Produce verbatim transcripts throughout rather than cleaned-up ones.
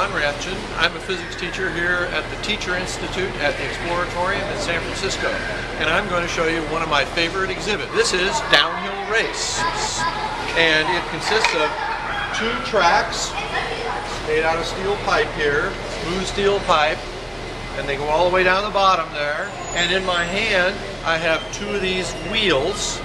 Don Rathjen. I'm a physics teacher here at the Teacher Institute at the Exploratorium in San Francisco, and I'm going to show you one of my favorite exhibits. This is downhill race, and it consists of two tracks made out of steel pipe here, blue steel pipe, and they go all the way down the bottom there. And in my hand, I have two of these wheels,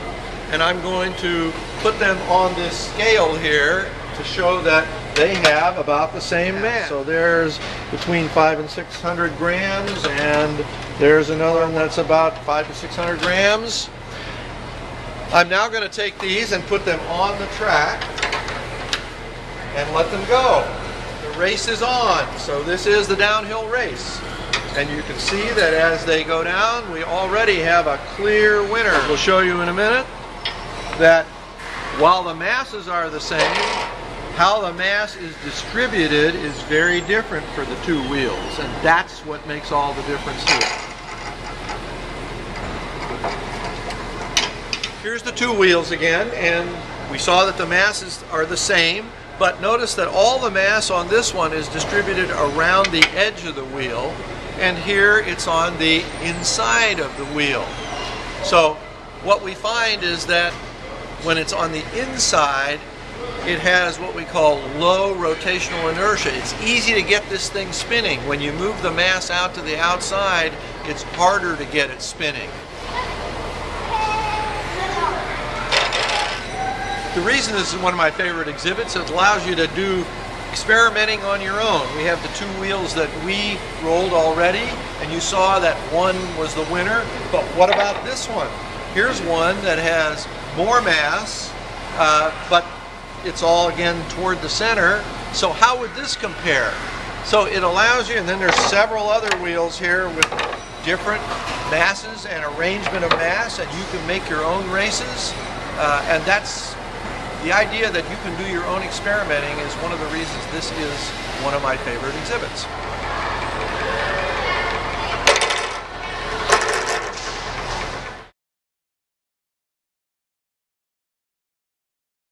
and I'm going to put them on this scale here to show that they have about the same mass. So there's between five and six hundred grams, and there's another one that's about five to six hundred grams. I'm now going to take these and put them on the track and let them go. The race is on. So this is the downhill race. And you can see that as they go down, we already have a clear winner. We'll show you in a minute that while the masses are the same, how the mass is distributed is very different for the two wheels, and that's what makes all the difference here. Here's the two wheels again, and we saw that the masses are the same, but notice that all the mass on this one is distributed around the edge of the wheel, and here it's on the inside of the wheel. So what we find is that when it's on the inside, it has what we call low rotational inertia. It's easy to get this thing spinning. When you move the mass out to the outside, it's harder to get it spinning. The reason this is one of my favorite exhibits, it allows you to do experimenting on your own. We have the two wheels that we rolled already, and you saw that one was the winner. But what about this one? Here's one that has more mass, uh, but it's all again toward the center. So how would this compare? So it allows you, and then there's several other wheels here with different masses and arrangement of mass, and you can make your own races. Uh, and that's the idea that you can do your own experimenting is one of the reasons this is one of my favorite exhibits.